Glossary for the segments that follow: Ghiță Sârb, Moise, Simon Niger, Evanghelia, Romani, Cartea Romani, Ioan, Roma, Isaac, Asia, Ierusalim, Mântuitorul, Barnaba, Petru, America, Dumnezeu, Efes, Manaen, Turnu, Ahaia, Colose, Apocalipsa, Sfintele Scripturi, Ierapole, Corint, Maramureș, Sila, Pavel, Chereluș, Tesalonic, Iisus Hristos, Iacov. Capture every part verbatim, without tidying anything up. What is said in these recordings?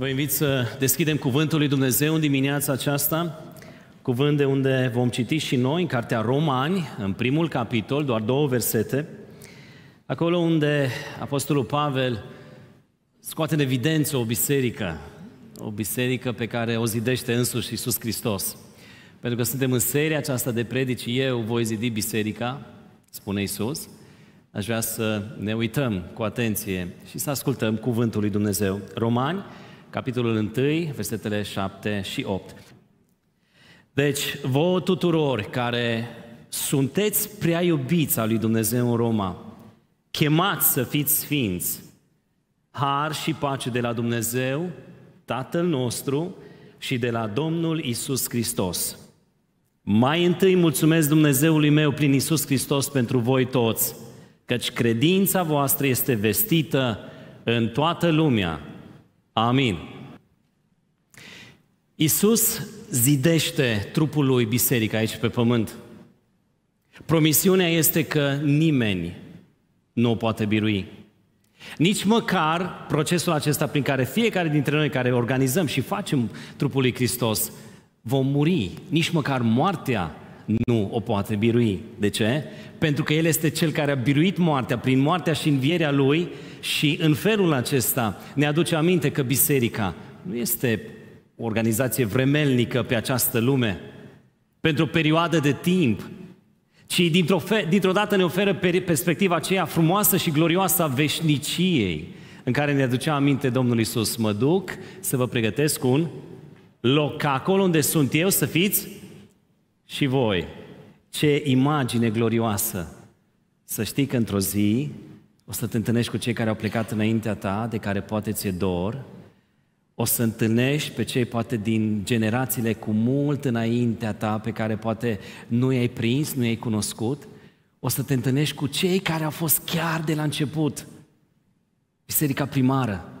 Vă invit să deschidem Cuvântul lui Dumnezeu în dimineața aceasta, cuvânt de unde vom citi și noi, în Cartea Romani, în primul capitol, doar două versete, acolo unde Apostolul Pavel scoate în evidență o biserică, o biserică pe care o zidește însuși Iisus Hristos. Pentru că suntem în seria aceasta de predici, eu voi zidi biserica, spune Iisus, aș vrea să ne uităm cu atenție și să ascultăm Cuvântul lui Dumnezeu. Romani, capitolul unu, versetele șapte și opt. Deci, vouă tuturor care sunteți prea iubiți al lui Dumnezeu în Roma, chemați să fiți sfinți, har și pace de la Dumnezeu, Tatăl nostru, și de la Domnul Iisus Hristos. Mai întâi mulțumesc Dumnezeului meu prin Iisus Hristos pentru voi toți, căci credința voastră este vestită în toată lumea. Amin. Iisus zidește trupul lui biserică aici pe pământ. Promisiunea este că nimeni nu o poate birui. Nici măcar procesul acesta prin care fiecare dintre noi care organizăm și facem trupul lui Hristos vom muri. Nici măcar moartea nu o poate birui. De ce? Pentru că El este Cel care a biruit moartea prin moartea și învierea Lui și în felul acesta ne aduce aminte că biserica nu este o organizație vremelnică pe această lume, pentru o perioadă de timp, ci dintr-o, dintr-o dată ne oferă perspectiva aceea frumoasă și glorioasă a veșniciei, în care ne aducea aminte Domnul Iisus: mă duc să vă pregătesc un loc, acolo unde sunt eu să fiți și voi. Ce imagine glorioasă! Să știi că într-o zi o să te întâlnești cu cei care au plecat înaintea ta, de care poate ți-e dor, o să întâlnești pe cei poate din generațiile cu mult înaintea ta, pe care poate nu i-ai prins, nu i-ai cunoscut, o să te întâlnești cu cei care au fost chiar de la început. Biserica primară.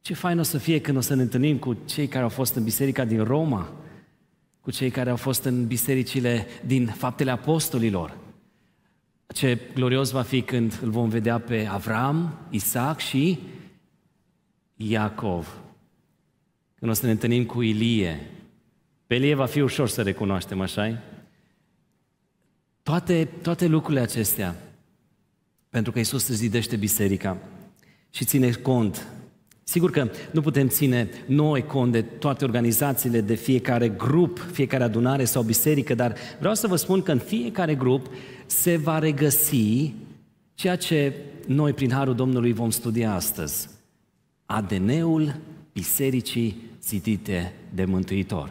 Ce fain o să fie când o să ne întâlnim cu cei care au fost în biserica din Roma, cu cei care au fost în bisericile din Faptele Apostolilor. Ce glorios va fi când îl vom vedea pe Avram, Isaac și Iacov. Când o să ne întâlnim cu Ilie. Pe Ilie va fi ușor să recunoaștem, așa-i? Toate, toate lucrurile acestea, pentru că Iisus își zidește biserica și ține cont. Sigur că nu putem ține noi cont de toate organizațiile, de fiecare grup, fiecare adunare sau biserică, dar vreau să vă spun că în fiecare grup se va regăsi ceea ce noi, prin harul Domnului, vom studia astăzi. A D N-ul bisericii zidite de Mântuitor.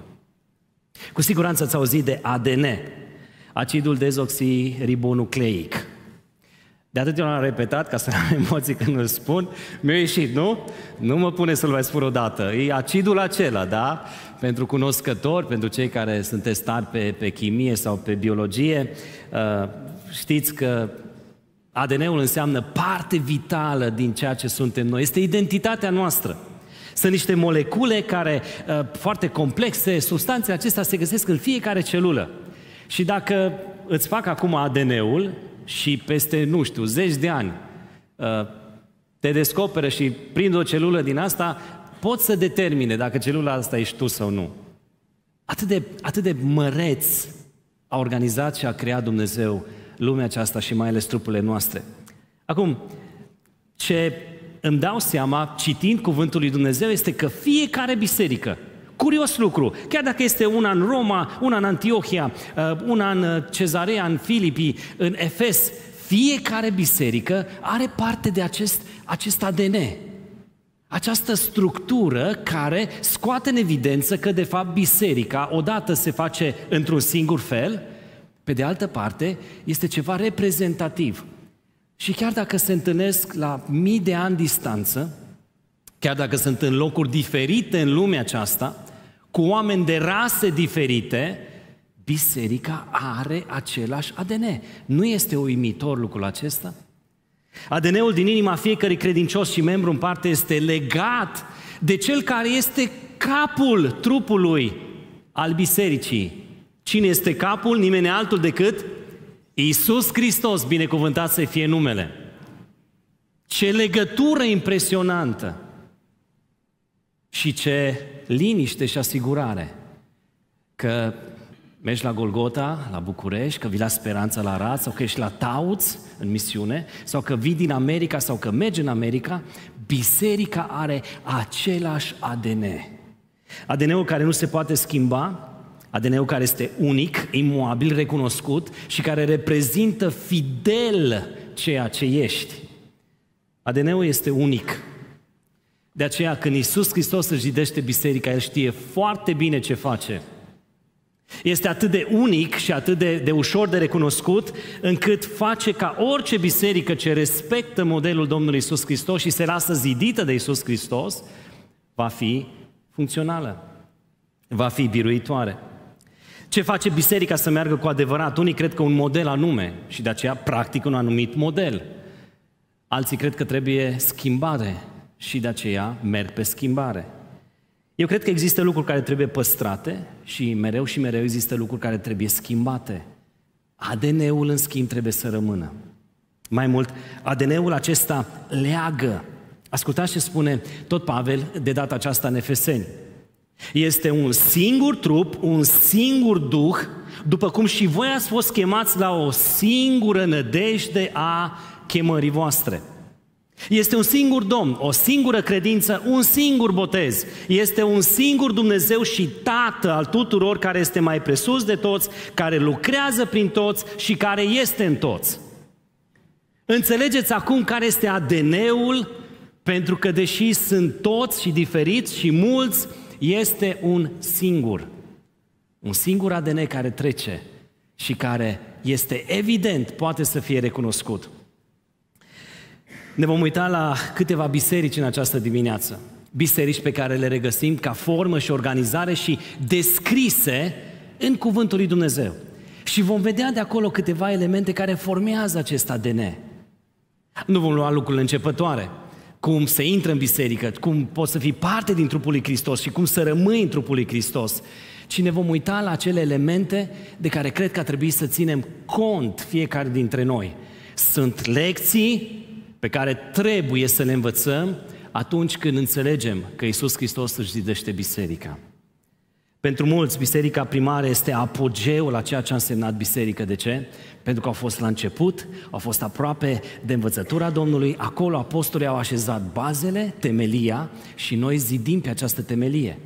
Cu siguranță ați auzit de A D N, acidul dezoxiribonucleic. De atât eu l-am repetat, ca să n-am emoții când îl spun, mi-a ieșit, nu? Nu mă pune să-l mai spun odată. E acidul acela, da? Pentru cunoscători, pentru cei care sunt testari pe, pe chimie sau pe biologie, știți că A D N-ul înseamnă parte vitală din ceea ce suntem noi. Este identitatea noastră. Sunt niște molecule care, foarte complexe, substanțele acestea se găsesc în fiecare celulă. Și dacă îți fac acum A D N-ul și peste, nu știu, zeci de ani te descoperă și prind o celulă din asta, poți să determine dacă celula asta ești tu sau nu. Atât de, atât de măreț a organizat și a creat Dumnezeu lumea aceasta și mai ales trupurile noastre. Acum, ce îmi dau seama citind Cuvântul lui Dumnezeu este că fiecare biserică, curios lucru, chiar dacă este una în Roma, una în Antiohia, una în Cezarea, în Filipii, în Efes, fiecare biserică are parte de acest, acest A D N, această structură care scoate în evidență că de fapt biserica odată se face într-un singur fel. Pe de altă parte, este ceva reprezentativ. Și chiar dacă se întâlnesc la mii de ani distanță, chiar dacă sunt în locuri diferite în lumea aceasta, cu oameni de rase diferite, biserica are același A D N. Nu este uimitor lucrul acesta? A D N-ul din inima fiecărui credincios și membru în parte este legat de cel care este capul trupului al bisericii. Cine este capul? Nimeni altul decât Iisus Hristos, binecuvântat să fie numele. Ce legătură impresionantă! Și ce liniște și asigurare că mergi la Golgota, la București, că vii la Speranța, la Arad, sau că ești la Tauți în misiune, sau că vii din America, sau că mergi în America, biserica are același A D N. A D N-ul care nu se poate schimba, A D N-ul care este unic, imuabil, recunoscut și care reprezintă fidel ceea ce ești. A D N-ul este unic. De aceea, când Iisus Hristos își zidește biserica, El știe foarte bine ce face. Este atât de unic și atât de, de ușor de recunoscut, încât face ca orice biserică ce respectă modelul Domnului Iisus Hristos și se lasă zidită de Iisus Hristos, va fi funcțională, va fi biruitoare. Ce face biserica să meargă cu adevărat? Unii cred că un model anume și de aceea practică un anumit model. Alții cred că trebuie schimbare și de aceea merg pe schimbare. Eu cred că există lucruri care trebuie păstrate și mereu și mereu există lucruri care trebuie schimbate. A D N-ul, în schimb, trebuie să rămână. Mai mult, A D N-ul acesta leagă. Ascultați ce spune tot Pavel de data aceasta în Efeseni. Este un singur trup, un singur duh, după cum și voi ați fost chemați la o singură nădejde a chemării voastre. Este un singur Domn, o singură credință, un singur botez. Este un singur Dumnezeu și Tată al tuturor, care este mai presus de toți, care lucrează prin toți și care este în toți. Înțelegeți acum care este A D N-ul, pentru că deși sunt toți și diferiți și mulți, este un singur. Un singur A D N care trece și care este evident, poate să fie recunoscut. Ne vom uita la câteva biserici în această dimineață. Biserici pe care le regăsim ca formă și organizare și descrise în Cuvântul lui Dumnezeu. Și vom vedea de acolo câteva elemente care formează acest A D N. Nu vom lua lucrurile începătoare. Cum se intră în biserică, cum poți să fii parte din trupul lui Hristos și cum să rămâi în trupul lui Hristos. Ci ne vom uita la acele elemente de care cred că ar trebui să ținem cont fiecare dintre noi. Sunt lecții pe care trebuie să le învățăm atunci când înțelegem că Iisus Hristos își zidește biserica. Pentru mulți, biserica primară este apogeul la ceea ce a însemnat biserică. De ce? Pentru că au fost la început, au fost aproape de învățătura Domnului, acolo apostolii au așezat bazele, temelia, și noi zidim pe această temelie.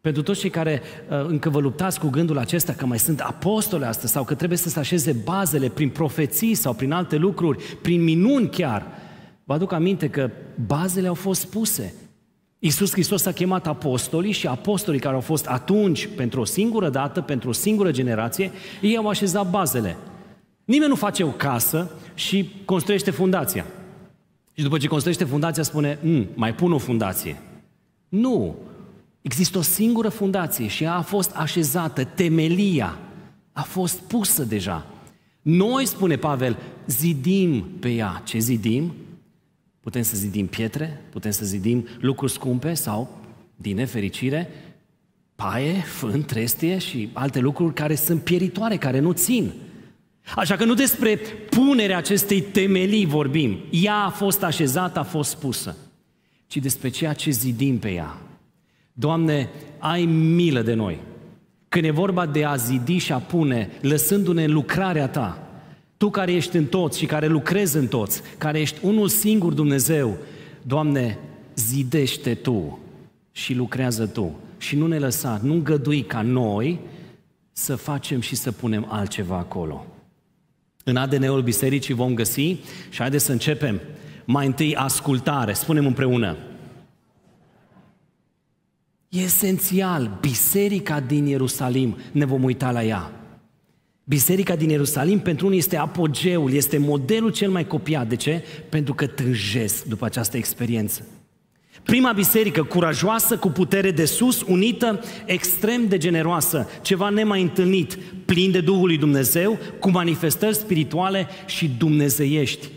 Pentru toți cei care uh, încă vă luptați cu gândul acesta că mai sunt apostoli astăzi sau că trebuie să se așeze bazele prin profeții sau prin alte lucruri, prin minuni chiar, vă aduc aminte că bazele au fost puse. Iisus Hristos a chemat apostolii și apostolii care au fost atunci pentru o singură dată, pentru o singură generație, ei au așezat bazele. Nimeni nu face o casă și construiește fundația. Și după ce construiește fundația spune, mai pun o fundație. Nu! Există o singură fundație și ea a fost așezată, temelia a fost pusă deja. Noi, spune Pavel, zidim pe ea. Ce zidim? Putem să zidim pietre, putem să zidim lucruri scumpe sau, din nefericire, paie, fân, trestie și alte lucruri care sunt pieritoare, care nu țin. Așa că nu despre punerea acestei temelii vorbim. Ea a fost așezată, a fost pusă. Ci despre ceea ce zidim pe ea. Doamne, ai milă de noi. Când e vorba de a zidi și a pune, lăsându-ne în lucrarea Ta, Tu care ești în toți și care lucrezi în toți, care ești unul singur Dumnezeu, Doamne, zidește Tu și lucrează Tu. Și nu ne lăsa, nu îngădui ca noi să facem și să punem altceva acolo. În A D N-ul bisericii vom găsi, și haideți să începem, mai întâi ascultare, spunem împreună. E esențial, biserica din Ierusalim, ne vom uita la ea. Biserica din Ierusalim pentru unii este apogeul, este modelul cel mai copiat. De ce? Pentru că tânjesc după această experiență. Prima biserică, curajoasă, cu putere de sus, unită, extrem de generoasă, ceva nemai întâlnit, plin de Duhul lui Dumnezeu, cu manifestări spirituale și dumnezeiești.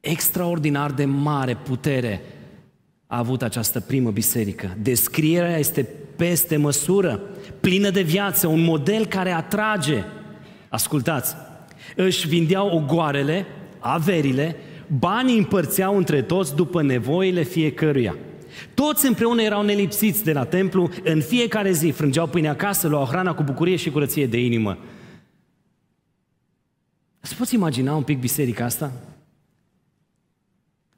Extraordinar de mare putere a avut această primă biserică. Descrierea este peste măsură, plină de viață, un model care atrage. Ascultați, își vindeau ogoarele, averile, banii împărțeau între toți după nevoile fiecăruia. Toți împreună erau nelipsiți de la templu, în fiecare zi frângeau pâine acasă, luau hrana cu bucurie și curăție de inimă. Îți poți imagina un pic biserica asta?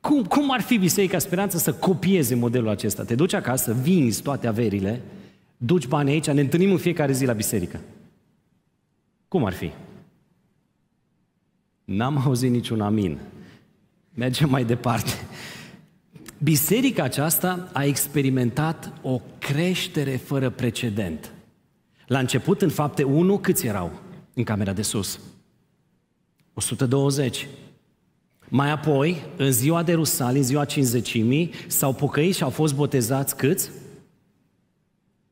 Cum, cum ar fi Biserica Speranță să copieze modelul acesta? Te duci acasă, vinzi toate averile, duci bani aici, ne întâlnim în fiecare zi la biserică. Cum ar fi? N-am auzit niciun amin. Mergem mai departe. Biserica aceasta a experimentat o creștere fără precedent. La început, în Fapte unu, câți erau în camera de sus? o sută douăzeci. Mai apoi, în ziua de Ierusalim, în ziua cincizecimii, s-au pocăit și au fost botezați câți?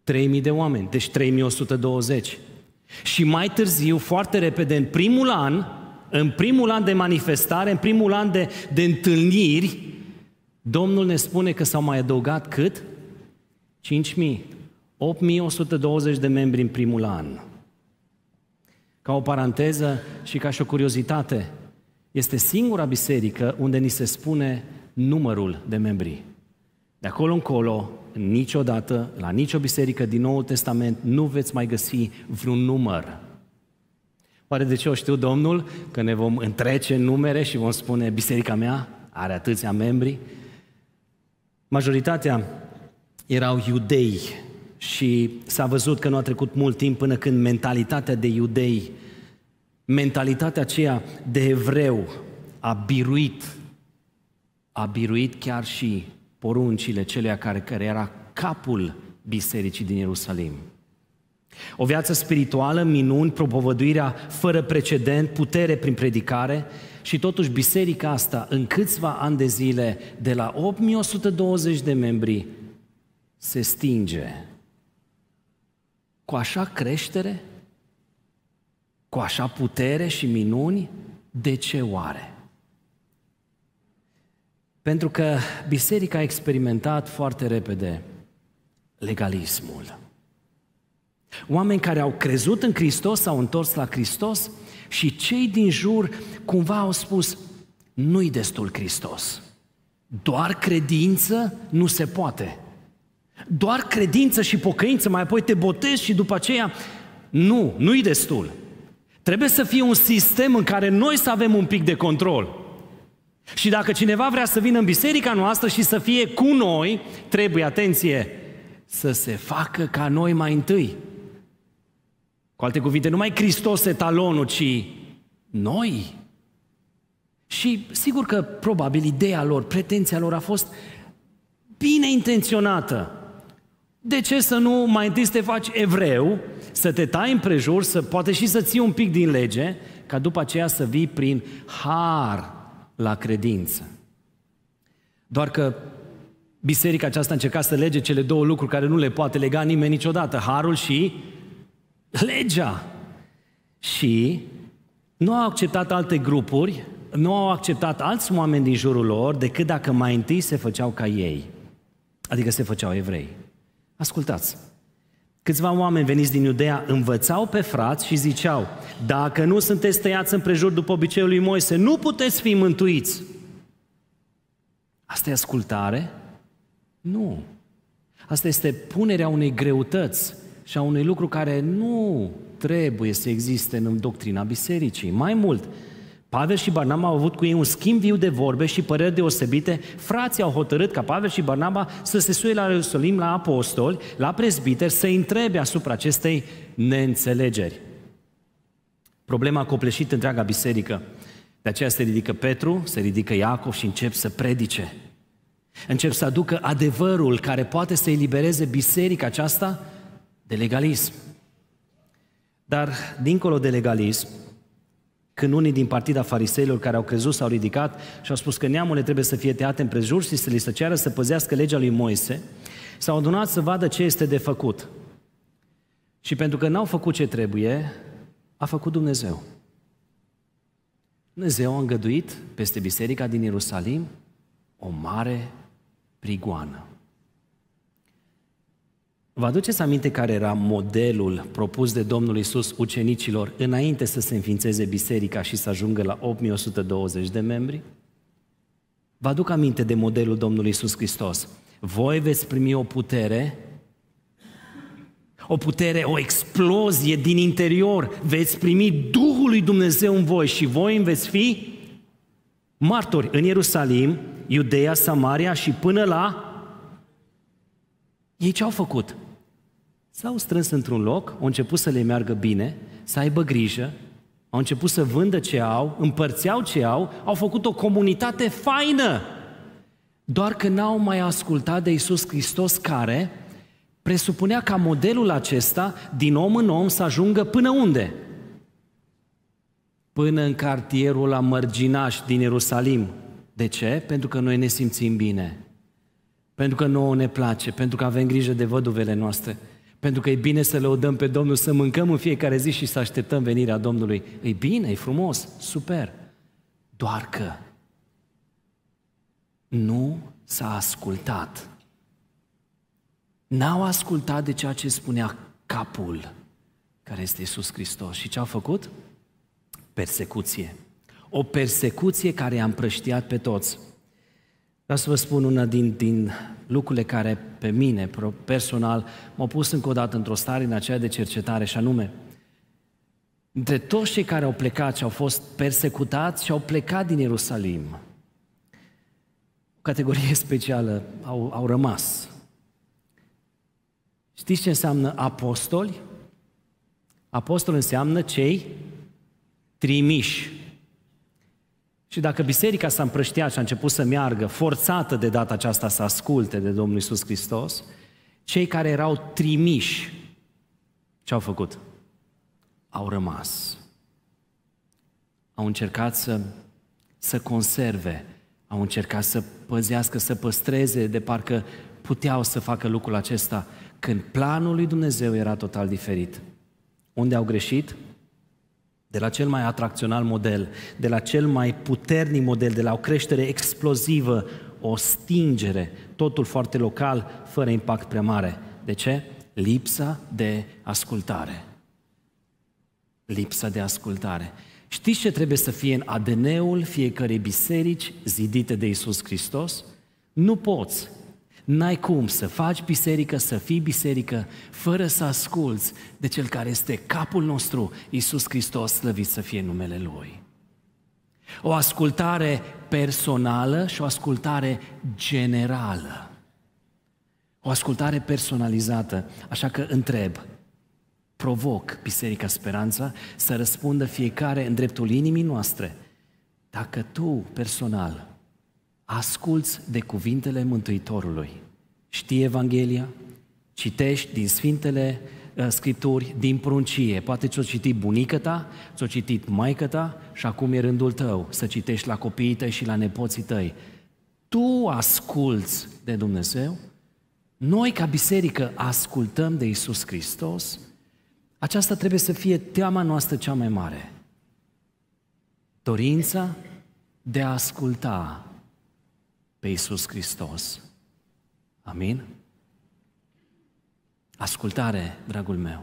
trei mii de oameni, deci trei mii o sută douăzeci. Și mai târziu, foarte repede, în primul an, în primul an de manifestare, în primul an de, de întâlniri, Domnul ne spune că s-au mai adăugat cât? cinci mii. opt mii o sută douăzeci de membri în primul an. Ca o paranteză și ca și o curiozitate, este singura biserică unde ni se spune numărul de membri. De acolo încolo, niciodată, la nicio biserică din Noul Testament, nu veți mai găsi vreun număr. Oare de ce o știu, Domnul? Că ne vom întrece numere și vom spune, biserica mea are atâția membri. Majoritatea erau iudei și s-a văzut că nu a trecut mult timp până când mentalitatea de iudei, mentalitatea aceea de evreu a biruit, a biruit chiar și poruncile celui care, care era capul bisericii din Ierusalim. O viață spirituală, minuni, propovăduirea fără precedent, putere prin predicare și totuși biserica asta în câțiva ani de zile de la opt mii o sută douăzeci de membri se stinge. Cu așa creștere? Cu așa putere și minuni? De ce oare? Pentru că biserica a experimentat foarte repede legalismul. Oameni care au crezut în Hristos, s-au întors la Hristos și cei din jur cumva au spus, nu-i destul Hristos, doar credință nu se poate. Doar credință și pocăință, mai apoi te botezi și după aceea, nu, nu-i destul. Trebuie să fie un sistem în care noi să avem un pic de control. Și dacă cineva vrea să vină în biserica noastră și să fie cu noi, trebuie, atenție, să se facă ca noi mai întâi. Cu alte cuvinte, nu mai Hristos e talonul, ci noi. Și sigur că probabil ideea lor, pretenția lor a fost bine intenționată. De ce să nu mai întâi să te faci evreu, să te tai împrejur, să poate și să ții un pic din lege, ca după aceea să vii prin har la credință. Doar că biserica aceasta a încercat să lege cele două lucruri care nu le poate lega nimeni niciodată, harul și legea. Și nu au acceptat alte grupuri, nu au acceptat alți oameni din jurul lor, decât dacă mai întâi se făceau ca ei, adică se făceau evrei. Ascultați, câțiva oameni veniți din Iudeea învățau pe frați și ziceau, dacă nu sunteți tăiați împrejur după obiceiul lui Moise, nu puteți fi mântuiți. Asta e ascultare? Nu. Asta este punerea unei greutăți și a unui lucru care nu trebuie să existe în doctrina bisericii. Mai mult, Pavel și Barnaba au avut cu ei un schimb viu de vorbe și păreri deosebite. Frații au hotărât ca Pavel și Barnaba să se suie la Ierusalim, la apostoli, la prezbiteri, să-i întrebe asupra acestei neînțelegeri. Problema a copleșit întreaga biserică. De aceea se ridică Petru, se ridică Iacov și încep să predice. Încep să aducă adevărul care poate să elibereze biserica aceasta de legalism. Dar, dincolo de legalism, când unii din partida fariseilor care au crezut s-au ridicat și au spus că neamurile trebuie să fie tăiate împrejur și să li se ceară să păzească legea lui Moise, s-au adunat să vadă ce este de făcut. Și pentru că n-au făcut ce trebuie, a făcut Dumnezeu. Dumnezeu a îngăduit peste biserica din Ierusalim o mare prigoană. Vă aduceți aminte care era modelul propus de Domnul Iisus ucenicilor înainte să se înființeze biserica și să ajungă la opt mii o sută douăzeci de membri? Vă aduc aminte de modelul Domnului Iisus Hristos. voi veți primi o putere, o putere, o explozie din interior, veți primi Duhul lui Dumnezeu în voi și voi veți fi martori în Ierusalim, Iudeea, Samaria și până la... Ei ce au făcut? S-au strâns într-un loc, au început să le meargă bine, să aibă grijă, au început să vândă ce au, împărțeau ce au, au făcut o comunitate faină. Doar că n-au mai ascultat de Iisus Hristos, care presupunea ca modelul acesta, din om în om, să ajungă până unde? Până în cartierul la mărginași din Ierusalim. De ce? Pentru că noi ne simțim bine. Pentru că nouă ne place, pentru că avem grijă de văduvele noastre, pentru că e bine să lăudăm pe Domnul, să mâncăm în fiecare zi și să așteptăm venirea Domnului. E bine, e frumos, super. Doar că nu s-a ascultat. N-au ascultat de ceea ce spunea capul, care este Iisus Hristos. Și ce au făcut? Persecuție. O persecuție care i-a împrăștiat pe toți. Vreau să vă spun una din, din lucrurile care pe mine, personal, m-au pus încă o dată într-o stare în aceea de cercetare, și anume, între toți cei care au plecat și au fost persecutați și au plecat din Ierusalim, o categorie specială au, au rămas. Știți ce înseamnă apostoli? Apostoli înseamnă cei trimiși. Și dacă biserica s-a împrăștiat și a început să meargă, forțată de data aceasta să asculte de Domnul Iisus Hristos, cei care erau trimiși, ce au făcut? Au rămas. Au încercat să, să conserve, au încercat să păzească, să păstreze, de parcă puteau să facă lucrul acesta, când planul lui Dumnezeu era total diferit. Unde au greșit? De la cel mai atracțional model, de la cel mai puternic model, de la o creștere explozivă, o stingere, totul foarte local, fără impact prea mare. De ce? Lipsa de ascultare. Lipsa de ascultare. Știți ce trebuie să fie în A D N-ul fiecărei biserici zidite de Iisus Hristos? Nu poți, n-ai cum să faci biserică, să fii biserică, fără să asculți de Cel care este capul nostru, Iisus Hristos, slăvit să fie numele Lui. O ascultare personală și o ascultare generală. O ascultare personalizată. Așa că întreb, provoc Biserica Speranța să răspundă fiecare în dreptul inimii noastre. Dacă tu, personal, asculți de cuvintele Mântuitorului, știi Evanghelia, citești din Sfintele uh, Scripturi, din pruncie, poate ți-o citi bunica ta, ți-o citit maica ta și acum e rândul tău să citești la copiii tăi și la nepoții tăi. Tu asculți de Dumnezeu, noi ca biserică ascultăm de Iisus Hristos, aceasta trebuie să fie teama noastră cea mai mare. Dorința de a asculta pe Iisus Hristos. Amin? Ascultare, dragul meu.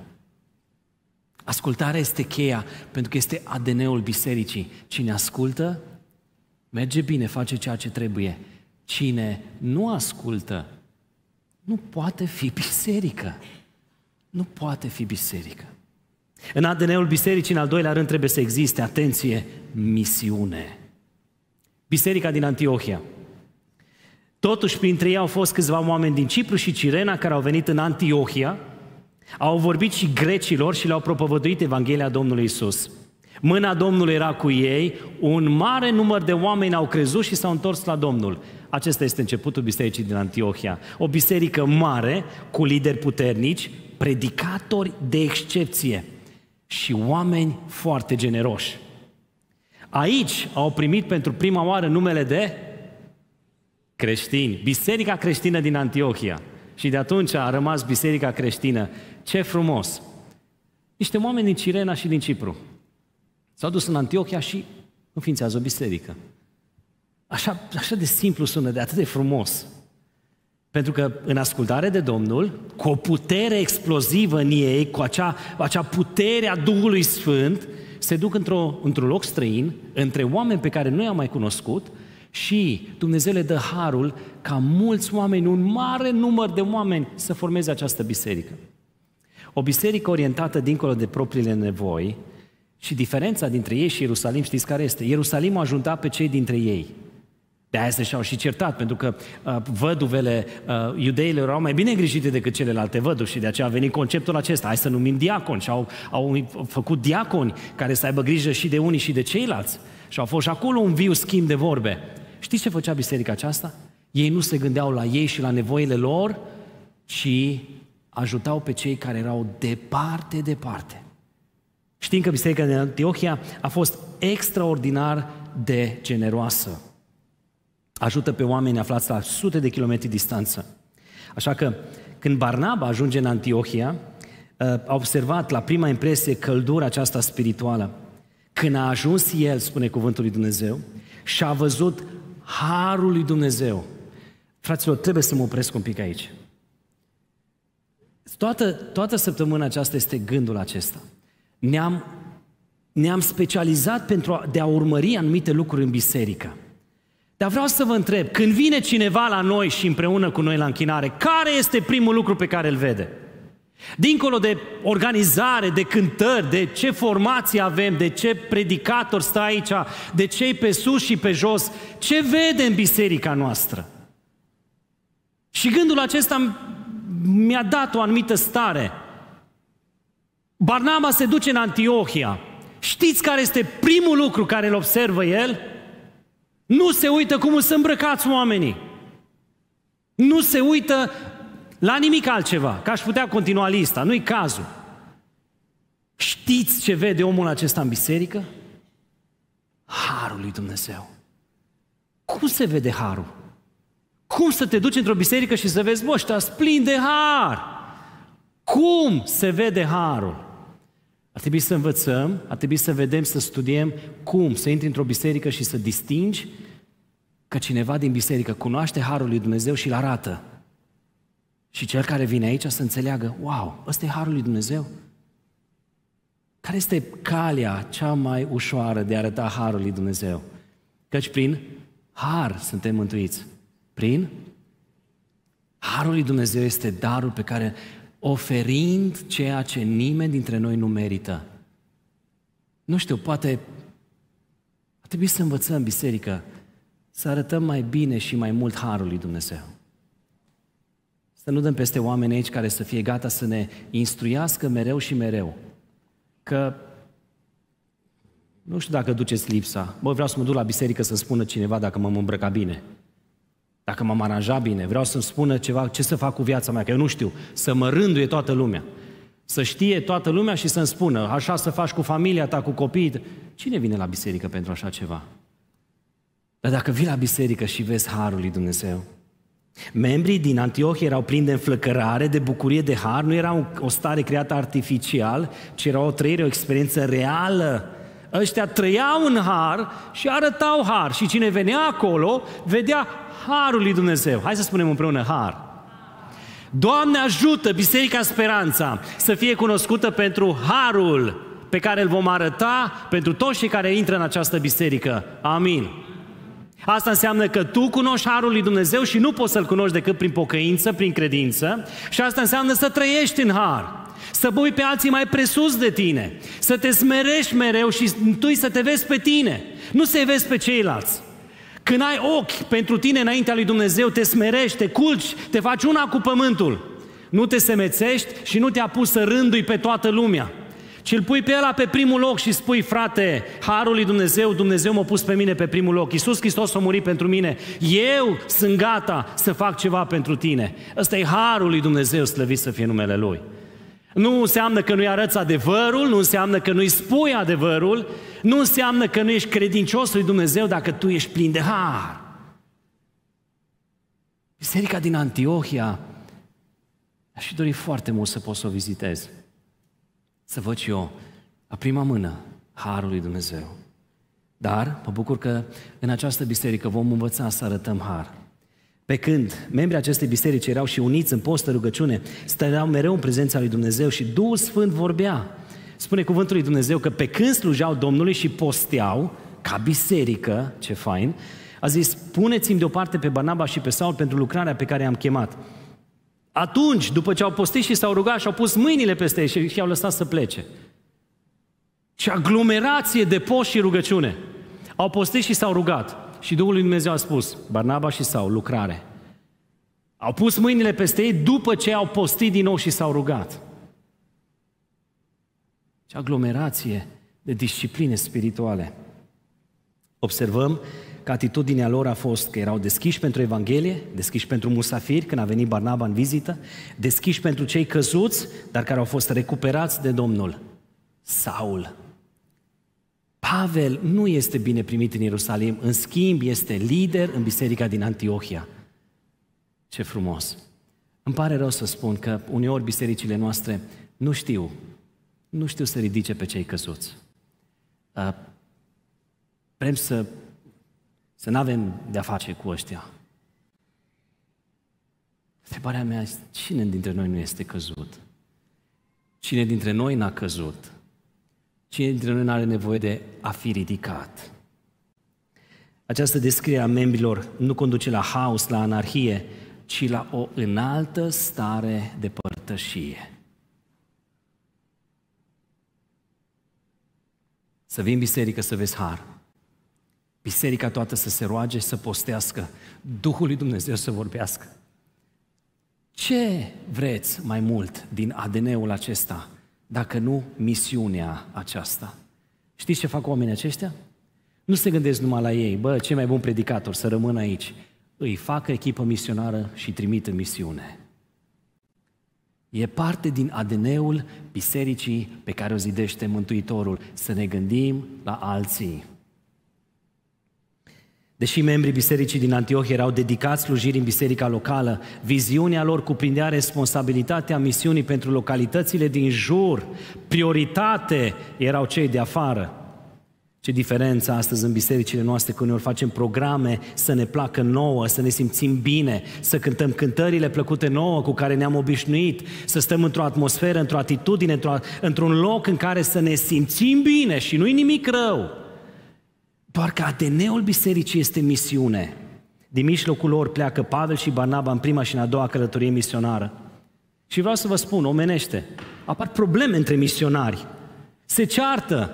Ascultarea este cheia, pentru că este A D N-ul bisericii. Cine ascultă, merge bine, face ceea ce trebuie. Cine nu ascultă, nu poate fi biserică. Nu poate fi biserică. În A D N-ul bisericii, în al doilea rând, trebuie să existe, atenție, misiune. Biserica din Antiohia. Totuși, printre ei au fost câțiva oameni din Cipru și Cirena care au venit în Antiohia, au vorbit și grecilor și le-au propovăduit Evanghelia Domnului Iisus. Mâna Domnului era cu ei, un mare număr de oameni au crezut și s-au întors la Domnul. Acesta este începutul bisericii din Antiohia. O biserică mare, cu lideri puternici, predicatori de excepție și oameni foarte generoși. Aici au primit pentru prima oară numele de creștini, biserica creștină din Antiohia. Și de atunci a rămas biserica creștină. Ce frumos! Niște oameni din Cirena și din Cipru s-au dus în Antiohia și înființează o biserică. Așa, așa de simplu sună, de atât de frumos. Pentru că în ascultare de Domnul, cu o putere explozivă în ei, cu acea, acea putere a Duhului Sfânt, se duc într-un într-un loc străin, între oameni pe care nu i-am mai cunoscut, Și Dumnezeu le dă harul ca mulți oameni, un mare număr de oameni să formeze această biserică. O biserică orientată dincolo de propriile nevoi și diferența dintre ei și Ierusalim, știți care este? Ierusalim ajunta pe cei dintre ei. De aia și-au și certat, pentru că uh, văduvele, uh, iudeile erau mai bine îngrijite decât celelalte văduvi și de aceea a venit conceptul acesta, hai să numim diaconi și au, au făcut diaconi care să aibă grijă și de unii și de ceilalți și au fost și acolo un viu schimb de vorbe. Știți ce făcea biserica aceasta? Ei nu se gândeau la ei și la nevoile lor, ci ajutau pe cei care erau departe, departe. Știm că biserica din Antiohia a fost extraordinar de generoasă. Ajută pe oameni aflați la sute de kilometri distanță. Așa că când Barnaba ajunge în Antiohia, a observat la prima impresie căldura aceasta spirituală. Când a ajuns el, spune cuvântul lui Dumnezeu, și a văzut harul lui Dumnezeu. Fraților, trebuie să mă opresc un pic aici. Toată, toată săptămâna aceasta este gândul acesta. Ne-am, ne-am specializat pentru a, de a urmări anumite lucruri în biserică. Dar vreau să vă întreb, când vine cineva la noi și împreună cu noi la închinare, care este primul lucru pe care îl vede? Dincolo de organizare, de cântări, de ce formație avem, de ce predicator stă aici, de ce-i pe sus și pe jos, ce vede în biserica noastră? Și gândul acesta mi-a dat o anumită stare. Barnaba se duce în Antiohia. Știți care este primul lucru care îl observă el? Nu se uită cum sunt îmbrăcați oamenii. Nu se uită la nimic altceva, că aș putea continua lista, nu-i cazul. Știți ce vede omul acesta în biserică? Harul lui Dumnezeu. Cum se vede harul? Cum să te duci într-o biserică și să vezi, bă, ăștia-s plini de har? Cum se vede harul? Ar trebui să învățăm, ar trebui să vedem, să studiem cum să intri într-o biserică și să distingi că cineva din biserică cunoaște harul lui Dumnezeu și îl arată. Și cel care vine aici să înțeleagă, wow, ăsta e harul lui Dumnezeu. Care este calea cea mai ușoară de a arăta harul lui Dumnezeu? Căci prin har suntem mântuiți. Prin harul lui Dumnezeu este darul pe care, oferind ceea ce nimeni dintre noi nu merită. Nu știu, poate ar trebui să învățăm biserică să arătăm mai bine și mai mult harul lui Dumnezeu. Să nu dăm peste oameni aici care să fie gata să ne instruiască mereu și mereu. Că nu știu dacă duceți lipsa. Bă, vreau să mă duc la biserică să-mi spună cineva dacă m-am îmbrăcat bine. Dacă m-am aranjat bine, vreau să-mi spună ceva, ce să fac cu viața mea, că eu nu știu, să mă rânduie toată lumea. Să știe toată lumea și să-mi spună, așa să faci cu familia ta, cu copiii. Cine vine la biserică pentru așa ceva? Dar dacă vii la biserică și vezi harul lui Dumnezeu, membrii din Antiohia erau plini de înflăcărare, de bucurie, de har, nu era o stare creată artificial, ci era o trăire, o experiență reală. Ăștia trăiau în har și arătau har și cine venea acolo vedea harul lui Dumnezeu. Hai să spunem împreună har. Doamne, ajută Biserica Speranța să fie cunoscută pentru harul pe care îl vom arăta pentru toți cei care intră în această biserică. Amin. Asta înseamnă că tu cunoști harul lui Dumnezeu și nu poți să-l cunoști decât prin pocăință, prin credință și asta înseamnă să trăiești în har. Să pui pe alții mai presus de tine, să te smerești mereu și întâi să te vezi pe tine, nu să-i vezi pe ceilalți. Când ai ochi pentru tine înaintea lui Dumnezeu, te smerești, te culci, te faci una cu pământul. Nu te semețești și nu te apuci să rândui pe toată lumea, ci îl pui pe ăla pe primul loc și spui, frate, harul lui Dumnezeu, Dumnezeu m-a pus pe mine pe primul loc. Iisus Hristos a murit pentru mine, eu sunt gata să fac ceva pentru tine. Ăsta e harul lui Dumnezeu, slăvit să fie numele Lui. Nu înseamnă că nu-i arăți adevărul, nu înseamnă că nu-i spui adevărul, nu înseamnă că nu ești credincios lui Dumnezeu dacă tu ești plin de har. Biserica din Antiohia, aș fi dorit foarte mult să pot să o vizitez, să văd și eu la prima mână harul lui Dumnezeu. Dar mă bucur că în această biserică vom învăța să arătăm har. Pe când membrii acestei biserici erau și uniți în postă, rugăciune, stăreau mereu în prezența lui Dumnezeu și Duhul Sfânt vorbea. Spune cuvântul lui Dumnezeu că pe când slujeau Domnului și posteau, ca biserică, ce fain, A zis, puneți-mi deoparte pe Barnaba și pe Saul pentru lucrarea pe care i-am chemat. Atunci, după ce au postit și s-au rugat și au pus mâinile peste ei și i-au lăsat să plece. Și aglomerație de post și rugăciune. Au postit și s-au rugat. Și Duhul lui Dumnezeu a spus, Barnaba și Saul, lucrare. Au pus mâinile peste ei după ce au postit din nou și s-au rugat. Și aglomerație de discipline spirituale. Observăm că atitudinea lor a fost că erau deschiși pentru Evanghelie, deschiși pentru musafiri, când a venit Barnaba în vizită, deschiși pentru cei căzuți, dar care au fost recuperați de Domnul. Saul. Pavel nu este bine primit în Ierusalim, în schimb este lider în biserica din Antiohia. Ce frumos! Îmi pare rău să spun că uneori bisericile noastre nu știu, nu știu să ridice pe cei căzuți. Vrem să, să n-avem de-a face cu ăștia. Întrebarea mea este, cine dintre noi nu este căzut? Cine dintre noi n-a căzut? Cine dintre noi n-are nevoie de a fi ridicat? Această descriere a membrilor nu conduce la haos, la anarhie, ci la o înaltă stare de părtășie. Să vii în biserică să vezi har. Biserica toată să se roage, să postească, Duhul lui Dumnezeu să vorbească. Ce vreți mai mult din A D N-ul acesta, dacă nu misiunea aceasta? Știți ce fac oamenii aceștia? Nu se gândesc numai la ei, bă, ce mai bun predicator, să rămână aici. Îi fac echipă misionară și trimit în misiune. E parte din A D N-ul bisericii pe care o zidește Mântuitorul, să ne gândim la alții. Deși membrii bisericii din Antiohia erau dedicați slujirii în biserica locală, viziunea lor cuprindea responsabilitatea misiunii pentru localitățile din jur. Prioritate erau cei de afară. Ce diferență astăzi în bisericile noastre, când noi facem programe să ne placă nouă, să ne simțim bine, să cântăm cântările plăcute nouă cu care ne-am obișnuit, să stăm într-o atmosferă, într-o atitudine, într-o, într-un loc în care să ne simțim bine și nu-i nimic rău. Doar că A D N-ul bisericii este misiune. Din mijlocul lor pleacă Pavel și Barnaba în prima și în a doua călătorie misionară. Și vreau să vă spun, omenește, apar probleme între misionari. Se ceartă,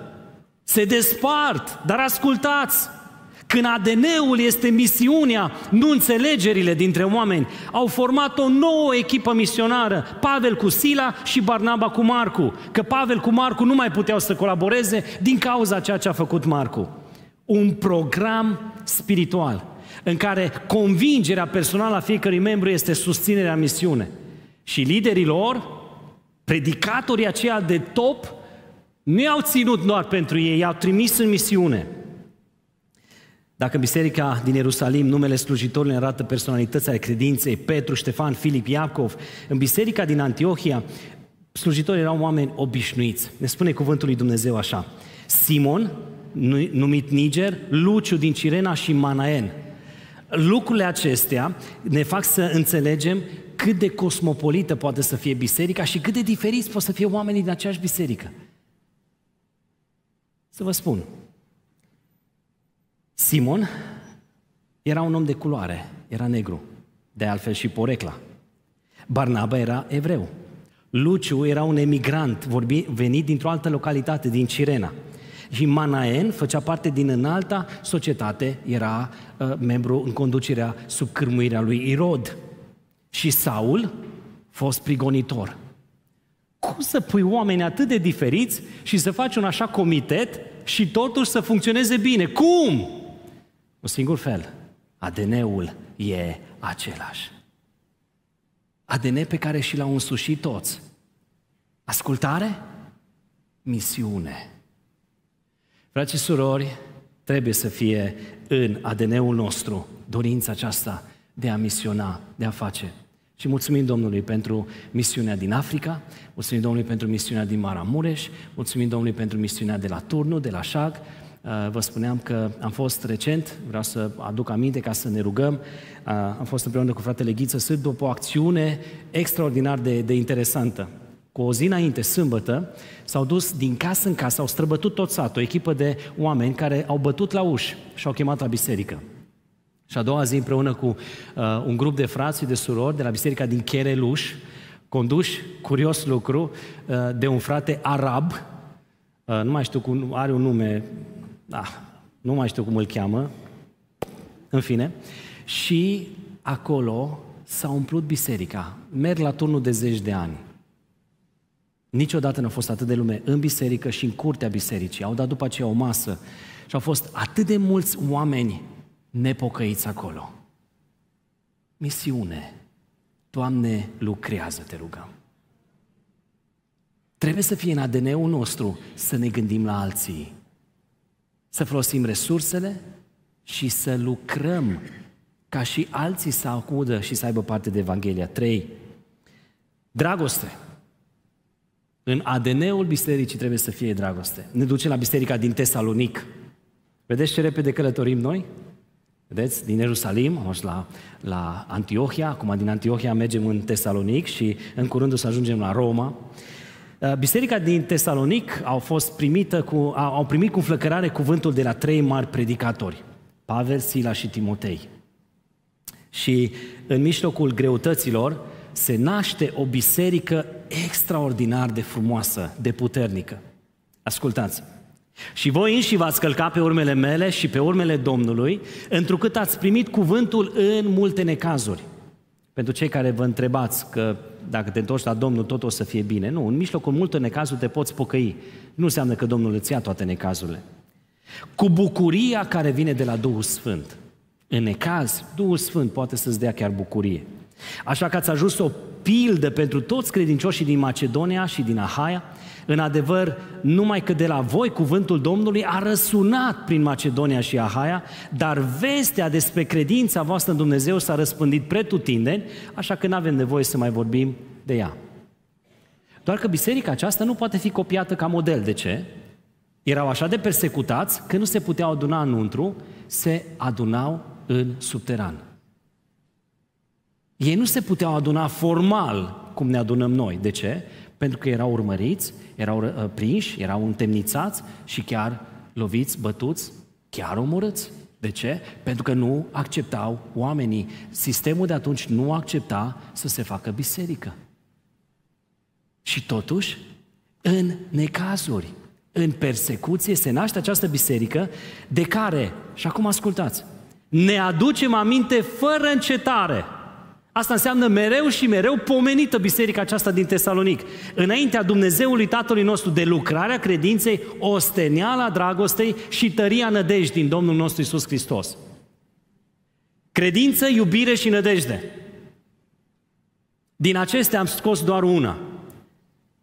se despart, dar ascultați! Când A D N-ul este misiunea, nu înțelegerile dintre oameni, au format o nouă echipă misionară, Pavel cu Sila și Barnaba cu Marcu, că Pavel cu Marcu nu mai puteau să colaboreze din cauza ceea ce a făcut Marcu. Un program spiritual în care convingerea personală a fiecărui membru este susținerea misiune. Și liderii lor, predicatorii aceia de top, nu i-au ținut doar pentru ei, i-au trimis în misiune. Dacă în biserica din Ierusalim numele slujitorilor arată personalități ale credinței, Petru, Ștefan, Filip, Iacov, în biserica din Antiohia, slujitorii erau oameni obișnuiți. Ne spune cuvântul lui Dumnezeu așa, Simon, numit Niger, Luciu din Cirena și Manaen. Lucrurile acestea ne fac să înțelegem cât de cosmopolită poate să fie biserica și cât de diferiți pot să fie oamenii din aceeași biserică. Să vă spun, Simon era un om de culoare, era negru, de altfel și porecla. Barnaba era evreu. Luciu era un emigrant vorbi, venit dintr-o altă localitate, din Cirena. Și Manaen făcea parte din înalta societate, era uh, membru în conducerea sub cârmuirea lui Irod. Și Saul, fost prigonitor. Cum să pui oameni atât de diferiți și să faci un așa comitet și totuși să funcționeze bine? Cum? Un singur fel. A D N-ul e același. A D N pe care și l-au însușit toți. Ascultare? Misiune. Frați și surori, trebuie să fie în A D N-ul nostru dorința aceasta de a misiona, de a face. Și mulțumim Domnului pentru misiunea din Africa, mulțumim Domnului pentru misiunea din Maramureș, mulțumim Domnului pentru misiunea de la Turnu, de la Șag. Vă spuneam că am fost recent, vreau să aduc aminte ca să ne rugăm, am fost împreună cu fratele Ghiță Sârb după o acțiune extraordinar de, de interesantă. Cu o zi înainte, sâmbătă, s-au dus din casă în casă, au străbătut tot satul, o echipă de oameni care au bătut la uși și au chemat la biserică. Și a doua zi, împreună cu uh, un grup de frați și de surori de la biserica din Chereluș, conduși, curios lucru, uh, de un frate arab, uh, nu mai știu cum, are un nume, ah, nu mai știu cum îl cheamă, în fine, și acolo s-a umplut biserica. Merg la turnul de zeci de ani. Niciodată n-a fost atât de lume în biserică și în curtea bisericii. Au dat după aceea o masă și au fost atât de mulți oameni nepocăiți acolo. Misiune. Doamne, lucrează, te rugăm. Trebuie să fie în A D N-ul nostru să ne gândim la alții. Să folosim resursele și să lucrăm ca și alții să acudă și să aibă parte de Evanghelia. trei. Dragoste. În A D N-ul bisericii trebuie să fie dragoste. Ne ducem la biserica din Tesalonic. Vedeți ce repede călătorim noi? Vedeți? Din Ierusalim, am ajuns la, la Antiohia, acum din Antiohia mergem în Tesalonic și în curând o să ajungem la Roma. Biserica din Tesalonic au fost primită cu, au primit cu înflăcărare cuvântul de la trei mari predicatori, Pavel, Sila și Timotei. Și în mijlocul greutăților se naște o biserică extraordinar de frumoasă, de puternică. Ascultați! Și voi înși v-ați călca pe urmele mele și pe urmele Domnului, întrucât ați primit cuvântul în multe necazuri. Pentru cei care vă întrebați că dacă te întorci la Domnul tot o să fie bine. Nu, în mijlocul multor necazuri te poți pocăi. Nu înseamnă că Domnul îți ia toate necazurile. Cu bucuria care vine de la Duhul Sfânt. În necaz, Duhul Sfânt poate să-ți dea chiar bucurie. Așa că ați ajuns o pildă pentru toți credincioșii din Macedonia și din Ahaia. În adevăr, numai că de la voi cuvântul Domnului a răsunat prin Macedonia și Ahaia, dar vestea despre credința voastră în Dumnezeu s-a răspândit pretutindeni, așa că nu avem nevoie să mai vorbim de ea. Doar că biserica aceasta nu poate fi copiată ca model. De ce? Erau așa de persecutați că nu se puteau aduna înăuntru, se adunau în subteran. Ei nu se puteau aduna formal cum ne adunăm noi. De ce? Pentru că erau urmăriți, erau prinși, erau întemnițați și chiar loviți, bătuți, chiar omorâți. De ce? Pentru că nu acceptau oamenii. Sistemul de atunci nu accepta să se facă biserică. Și totuși, în necazuri, în persecuție, se naște această biserică de care, și acum ascultați, ne aducem aminte fără încetare. Asta înseamnă mereu și mereu pomenită biserica aceasta din Tesalonic. Înaintea Dumnezeului Tatălui nostru de lucrarea credinței, osteneala dragostei și tăria nădejdii din Domnul nostru Iisus Hristos. Credință, iubire și nădejde. Din acestea am scos doar una.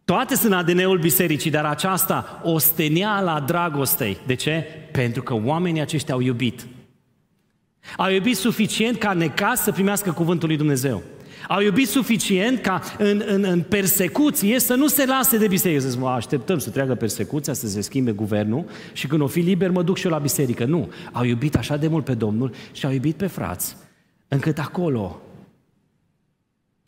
Toate sunt A D N-ul bisericii, dar aceasta osteneala dragostei. De ce? Pentru că oamenii aceștia au iubit. Au iubit suficient ca necaz să primească cuvântul lui Dumnezeu. Au iubit suficient ca în, în, în persecuție să nu se lase de biserică. Să zic, așteptăm să treacă persecuția, să se schimbe guvernul și când o fi liber mă duc și eu la biserică. Nu, au iubit așa de mult pe Domnul și au iubit pe frați, încât acolo,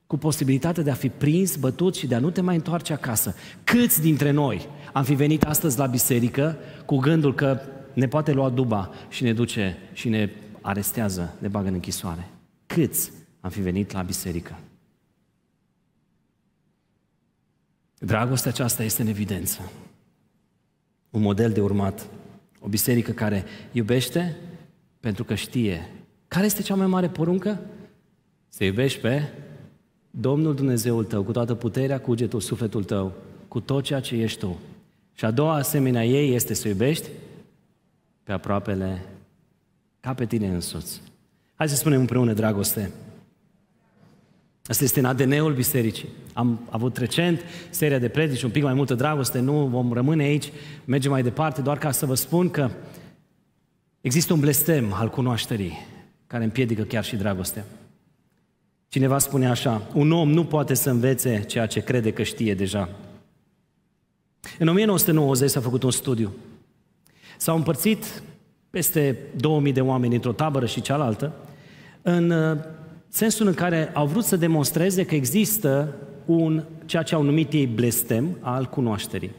cu posibilitatea de a fi prins, bătut și de a nu te mai întoarce acasă. Câți dintre noi am fi venit astăzi la biserică cu gândul că ne poate lua duba și ne duce și ne arestează, ne bagă în închisoare. Câți am fi venit la biserică? Dragostea aceasta este în evidență. Un model de urmat. O biserică care iubește pentru că știe. Care este cea mai mare poruncă? Să iubești pe Domnul Dumnezeul tău, cu toată puterea, cugetul, sufletul tău, cu tot ceea ce ești tu. Și a doua asemenea ei este să iubești pe aproapele ca pe tine însuți. Hai să spunem împreună dragoste. Asta este în A D N-ul bisericii. Am avut recent seria de predici, un pic mai multă dragoste, nu vom rămâne aici, mergem mai departe, doar ca să vă spun că există un blestem al cunoașterii care împiedică chiar și dragostea. Cineva spune așa, un om nu poate să învețe ceea ce crede că știe deja. În o mie nouă sute nouăzeci s-a făcut un studiu. S-au împărțit peste două mii de oameni într-o tabără și cealaltă, în sensul în care au vrut să demonstreze că există un, ceea ce au numit ei blestem al cunoașterii.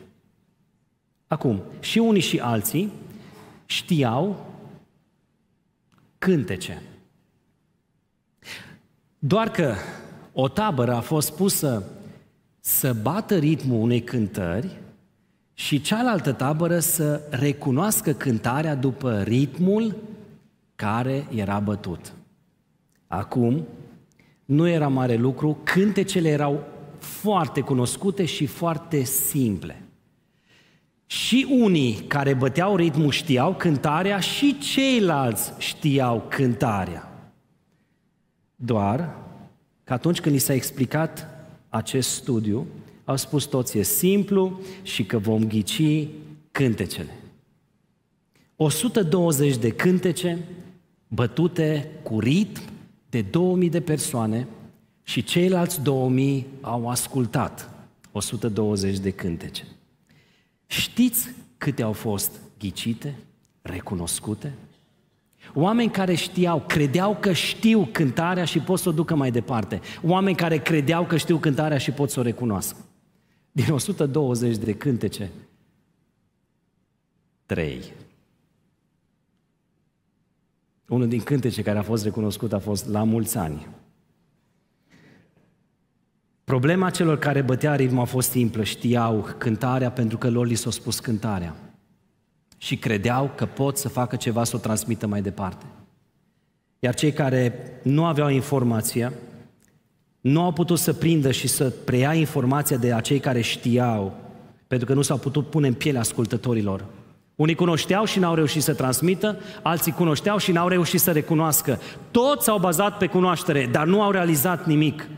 Acum, și unii și alții știau cântece, Doar că o tabără a fost pusă să bată ritmul unei cântări și cealaltă tabără să recunoască cântarea după ritmul care era bătut. Acum, nu era mare lucru, cântecele erau foarte cunoscute și foarte simple. Și unii care băteau ritmul știau cântarea și ceilalți știau cântarea. Doar că atunci când li s-a explicat acest studiu, au spus toți e simplu și că vom ghici cântecele. o sută douăzeci de cântece bătute cu ritm de două mii de persoane și ceilalți două mii au ascultat o sută douăzeci de cântece. Știți câte au fost ghicite, recunoscute? Oameni care știau, credeau că știu cântarea și pot să o ducă mai departe. Oameni care credeau că știu cântarea și pot să o recunoască. Din o sută douăzeci de cântece, trei. Unul din cântece care a fost recunoscut a fost la mulți ani. Problema celor care bătea ritmul a fost simplă, știau cântarea pentru că lor li s-a spus cântarea. Și credeau că pot să facă ceva, să o transmită mai departe. Iar cei care nu aveau informația, nu au putut să prindă și să preia informația de acei care știau, pentru că nu s-au putut pune în pielea ascultătorilor. Unii cunoșteau și n-au reușit să transmită, alții cunoșteau și n-au reușit să recunoască. Toți s-au bazat pe cunoaștere, dar nu au realizat nimic.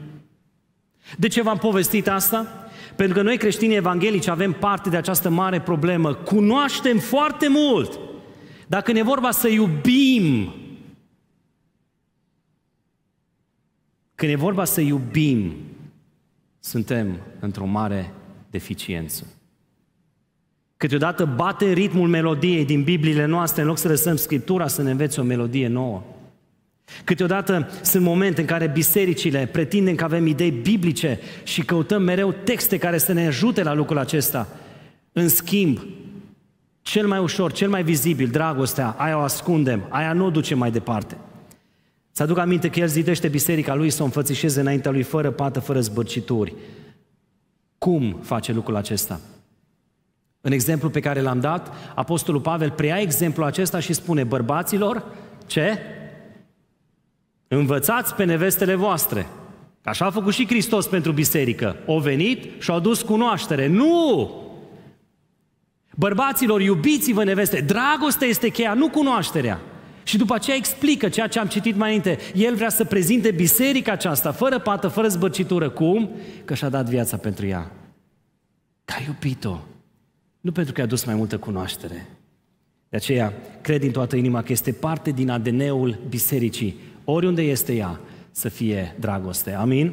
De ce v-am povestit asta? Pentru că noi creștinii evanghelici avem parte de această mare problemă. Cunoaștem foarte mult. Dacă ne vorba să iubim, când e vorba să iubim, suntem într-o mare deficiență. Câteodată bate ritmul melodiei din Bibliile noastre, în loc să lăsăm Scriptura să ne învețe o melodie nouă. Câteodată sunt momente în care bisericile pretindem că avem idei biblice și căutăm mereu texte care să ne ajute la lucrul acesta. În schimb, cel mai ușor, cel mai vizibil, dragostea, aia o ascundem, aia nu o ducem mai departe. Să aduc aminte că El zidește biserica Lui să o înfățișeze înaintea Lui fără pată, fără zbârcituri. Cum face lucrul acesta? În exemplul pe care l-am dat, apostolul Pavel preia exemplul acesta și spune bărbaților, ce? Învățați pe nevestele voastre. Așa a făcut și Hristos pentru biserică. O venit și a adus cunoaștere. Nu! Bărbaților, iubiți-vă neveste. Dragostea este cheia, nu cunoașterea. Și după aceea explică ceea ce am citit mai înainte. El vrea să prezinte biserica aceasta, fără pată, fără zbârcitură. Cum? Că și-a dat viața pentru ea. Că a iubit-o. Nu pentru că i-a adus mai multă cunoaștere. De aceea, cred din toată inima că este parte din A D N-ul bisericii. Oriunde este ea, să fie dragoste. Amin?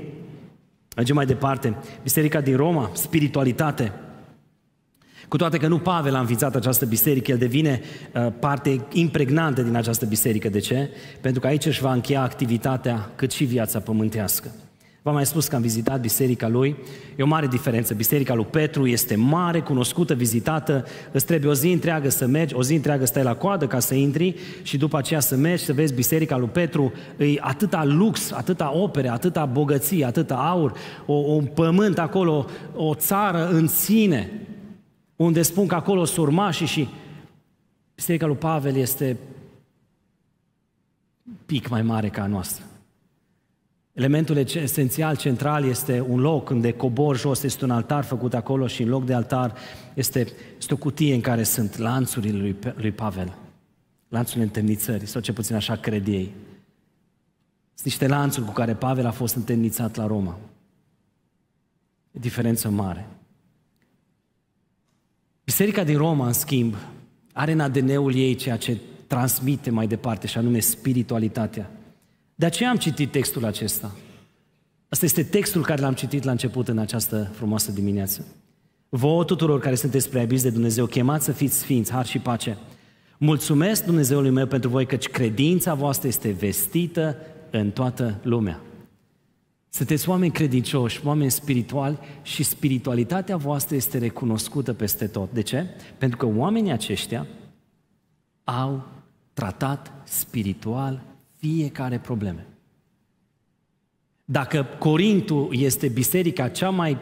Mergem mai departe. Biserica din Roma, spiritualitate. Cu toate că nu Pavel a înființat această biserică, el devine uh, parte impregnantă din această biserică. De ce? Pentru că aici își va încheia activitatea, cât și viața pământească. V-am mai spus că am vizitat biserica lui. E o mare diferență. Biserica lui Petru este mare, cunoscută, vizitată. Îți trebuie o zi întreagă să mergi, o zi întreagă stai la coadă ca să intri și după aceea să mergi, să vezi biserica lui Petru. E atâta lux, atâta opere, atâta bogăție, atâta aur, o, un pământ acolo, o țară în sine, unde spun că acolo sunt urmașii și biserica lui Pavel este un pic mai mare ca a noastră. Elementul esențial, central, este un loc unde cobor jos, este un altar făcut acolo și în loc de altar este, este o cutie în care sunt lanțurile lui, lui Pavel, lanțurile întemnițării, sau ce puțin așa cred ei. Sunt niște lanțuri cu care Pavel a fost întemnițat la Roma. E diferență mare. Biserica din Roma, în schimb, are în A D N-ul ei ceea ce transmite mai departe, și anume spiritualitatea. De aceea am citit textul acesta. Asta este textul care l-am citit la început în această frumoasă dimineață. Vouă tuturor care sunteți preabiți de Dumnezeu, chemați să fiți sfinți, har și pace. Mulțumesc Dumnezeului meu pentru voi, căci credința voastră este vestită în toată lumea. Sunteți oameni credincioși, oameni spirituali și spiritualitatea voastră este recunoscută peste tot. De ce? Pentru că oamenii aceștia au tratat spiritual fiecare probleme. Dacă Corintul este biserica cea mai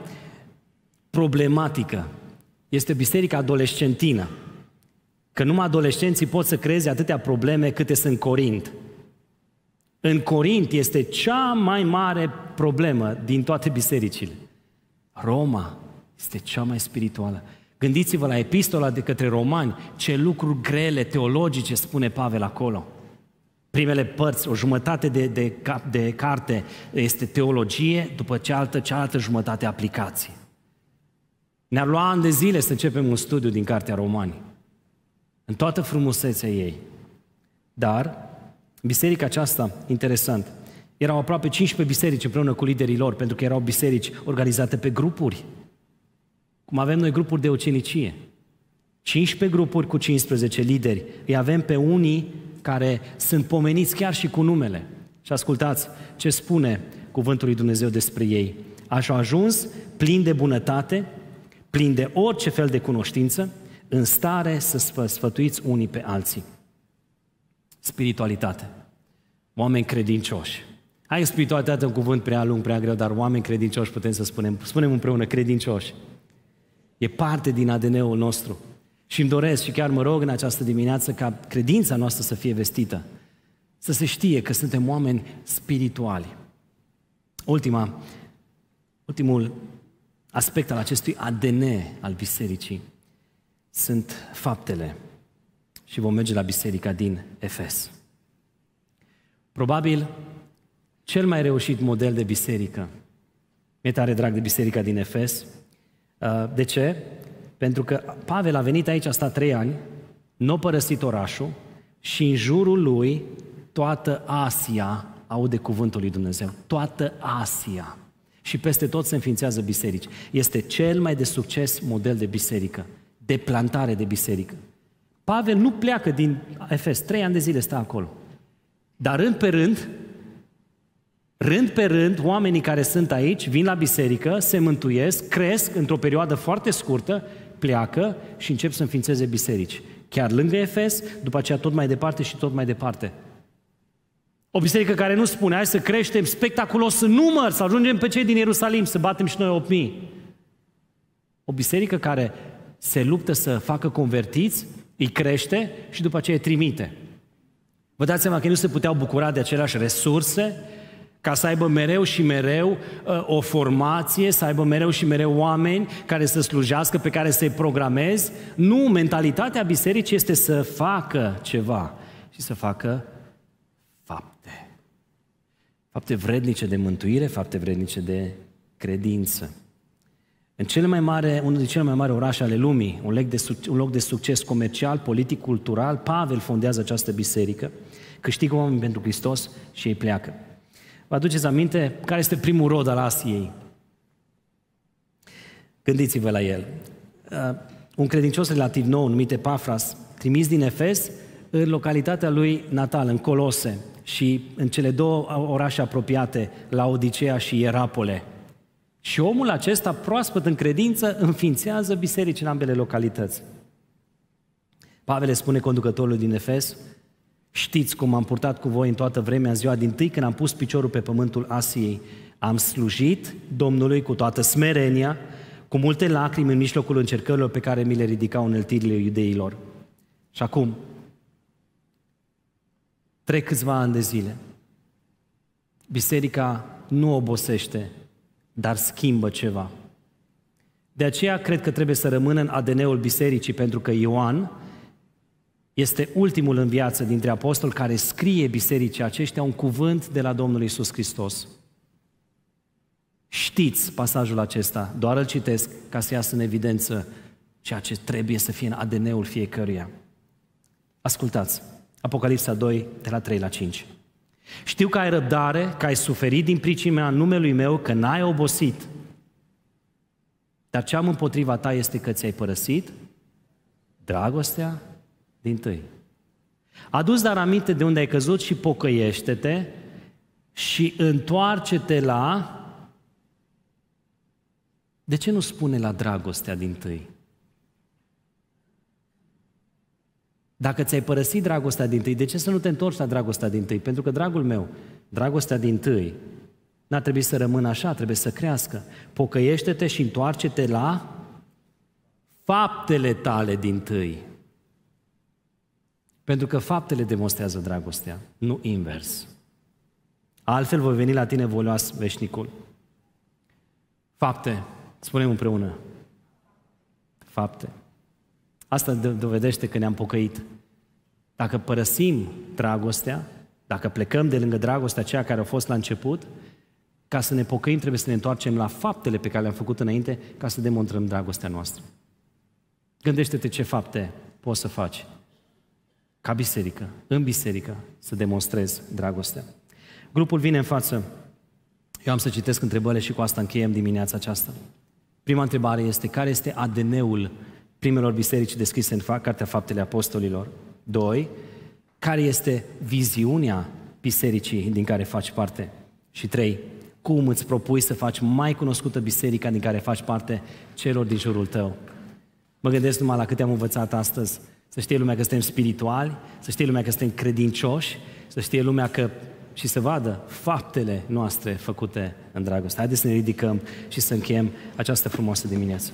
problematică, este biserica adolescentină, că numai adolescenții pot să creeze atâtea probleme câte sunt în Corint. În Corint este cea mai mare problemă din toate bisericile. Roma este cea mai spirituală. Gândiți-vă la epistola de către Romani, ce lucruri grele, teologice spune Pavel acolo. Primele părți, o jumătate de, de, de carte este teologie, după cealaltă, cealaltă jumătate aplicație. Ne-ar lua ani de zile să începem un studiu din Cartea Romani, în toată frumusețea ei. Dar biserica aceasta, interesant, erau aproape cincisprezece biserici împreună cu liderii lor, pentru că erau biserici organizate pe grupuri. Cum avem noi grupuri de ucenicie. cincisprezece grupuri cu cincisprezece lideri. Îi avem pe unii care sunt pomeniți chiar și cu numele. Și ascultați ce spune cuvântul lui Dumnezeu despre ei. Așa au ajuns plini de bunătate, plini de orice fel de cunoștință, în stare să vă sfătuiți unii pe alții. Spiritualitate. Oameni credincioși. Hai, spiritualitate, un cuvânt prea lung, prea greu, dar oameni credincioși putem să spunem. Spunem împreună, credincioși. E parte din A D N-ul nostru. Și îmi doresc și chiar mă rog în această dimineață ca credința noastră să fie vestită. Să se știe că suntem oameni spirituali. Ultima, ultimul aspect al acestui A D N al bisericii sunt faptele. Și vom merge la biserica din Efes. Probabil cel mai reușit model de biserică. Mi-e tare drag de biserica din Efes. De ce? Pentru că Pavel a venit aici, a stat trei ani, n-a părăsit orașul și în jurul lui toată Asia aude cuvântul lui Dumnezeu. Toată Asia. Și peste tot se înființează biserici. Este cel mai de succes model de biserică, de plantare de biserică. Pavel nu pleacă din Efes, trei ani de zile stă acolo. Dar rând pe rând, rând pe rând, oamenii care sunt aici vin la biserică, se mântuiesc, cresc într-o perioadă foarte scurtă, pleacă și încep să înființeze biserici. Chiar lângă Efes, după aceea tot mai departe și tot mai departe. O biserică care nu spune, hai să creștem spectaculos în număr, să ajungem pe cei din Ierusalim, să batem și noi opt mii. O biserică care se luptă să facă convertiți, îi crește și după aceea îi trimite. Vă dați seama că nu se puteau bucura de aceleași resurse ca să aibă mereu și mereu o formație, să aibă mereu și mereu oameni care să slujească, pe care să-i programezi. Nu, mentalitatea bisericii este să facă ceva și să facă fapte. Fapte vrednice de mântuire, fapte vrednice de credință. În cele mai mare, unul din cele mai mari orașe ale lumii, un loc, de, un loc de succes comercial, politic, cultural, Pavel fondează această biserică, câștigă oameni pentru Hristos și ei pleacă. Vă aduceți aminte care este primul rod al Asiei? Gândiți-vă la el. Un credincios relativ nou, numit Epafras, trimis din Efes, în localitatea lui natal, în Colose, și în cele două orașe apropiate, Laodiceea și Ierapole. Și omul acesta, proaspăt în credință, înființează biserici în ambele localități. Pavel le spune conducătorului din Efes, știți cum am purtat cu voi în toată vremea, în ziua din tâi, când am pus piciorul pe pământul Asiei. Am slujit Domnului cu toată smerenia, cu multe lacrimi în mijlocul încercărilor pe care mi le ridicau uneltirile iudeilor. Și acum, trec câțiva ani de zile, biserica nu obosește, dar schimbă ceva. De aceea cred că trebuie să rămână în A D N-ul bisericii, pentru că Ioan este ultimul în viață dintre apostoli care scrie bisericii aceștia un cuvânt de la Domnul Iisus Hristos. Știți pasajul acesta, doar îl citesc ca să iasă în evidență ceea ce trebuie să fie în A D N-ul fiecăruia. Ascultați, Apocalipsa doi, de la trei la cinci. Știu că ai răbdare, că ai suferit din pricina numelui meu, că n-ai obosit. Dar ce am împotriva ta este că ți-ai părăsit dragostea dintâi. Adu-ți dar aminte de unde ai căzut și pocăiește-te și întoarce-te la... De ce nu spune la dragostea dintâi? Dacă ți-ai părăsit dragostea dintâi, de ce să nu te întorci la dragostea dintâi? Pentru că, dragul meu, dragostea dintâi N-ar trebui să rămână așa, trebuie să crească. Pocăiește-te și întoarce-te la faptele tale dintâi. Pentru că faptele demonstrează dragostea, nu invers. Altfel voi veni la tine voios veșnicul. Fapte, spunem împreună. Fapte. Asta dovedește că ne-am pocăit. Dacă părăsim dragostea, dacă plecăm de lângă dragostea aceea care a fost la început, ca să ne pocăim trebuie să ne întoarcem la faptele pe care le-am făcut înainte ca să demonstrăm dragostea noastră. Gândește-te ce fapte poți să faci ca biserică, în biserică, să demonstrezi dragostea. Grupul vine în față. Eu am să citesc întrebările și cu asta încheiem dimineața aceasta. Prima întrebare este, care este A D N-ul primelor biserici deschise în Cartea Faptele Apostolilor? Doi, care este viziunea bisericii din care faci parte? Și trei, cum îți propui să faci mai cunoscută biserica din care faci parte celor din jurul tău? Mă gândesc numai la câte am învățat astăzi. Să știe lumea că suntem spirituali, să știe lumea că suntem credincioși, să știe lumea că și să vadă faptele noastre făcute în dragoste. Haideți să ne ridicăm și să încheiem această frumoasă dimineață.